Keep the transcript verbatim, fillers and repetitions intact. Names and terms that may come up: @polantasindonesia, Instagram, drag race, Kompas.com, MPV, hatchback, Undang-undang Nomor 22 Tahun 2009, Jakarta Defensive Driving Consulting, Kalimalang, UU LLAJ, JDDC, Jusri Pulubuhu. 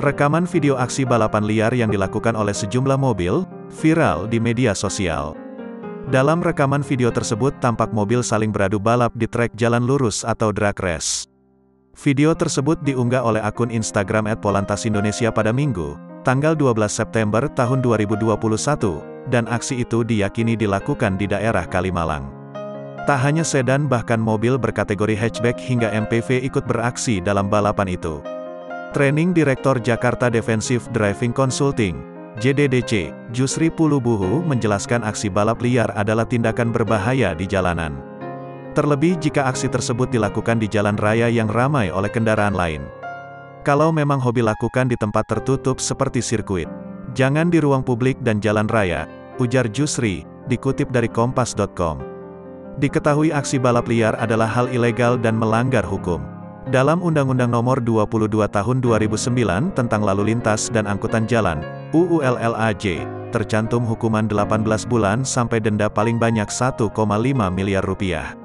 Rekaman video aksi balapan liar yang dilakukan oleh sejumlah mobil, viral di media sosial. Dalam rekaman video tersebut tampak mobil saling beradu balap di trek jalan lurus atau drag race. Video tersebut diunggah oleh akun Instagram et polantas indonesia pada Minggu, tanggal dua belas September tahun dua ribu dua puluh satu, dan aksi itu diyakini dilakukan di daerah Kalimalang. Tak hanya sedan, bahkan mobil berkategori hatchback hingga M P V ikut beraksi dalam balapan itu. Training Direktur Jakarta Defensive Driving Consulting, J D D C, Jusri Pulubuhu menjelaskan aksi balap liar adalah tindakan berbahaya di jalanan. Terlebih jika aksi tersebut dilakukan di jalan raya yang ramai oleh kendaraan lain. Kalau memang hobi, lakukan di tempat tertutup seperti sirkuit. Jangan di ruang publik dan jalan raya, ujar Jusri, dikutip dari Kompas titik com. Diketahui aksi balap liar adalah hal ilegal dan melanggar hukum. Dalam Undang-Undang Nomor dua puluh dua Tahun dua ribu sembilan tentang Lalu Lintas dan Angkutan Jalan, U U L L A J, tercantum hukuman delapan belas bulan sampai denda paling banyak satu koma lima miliar rupiah.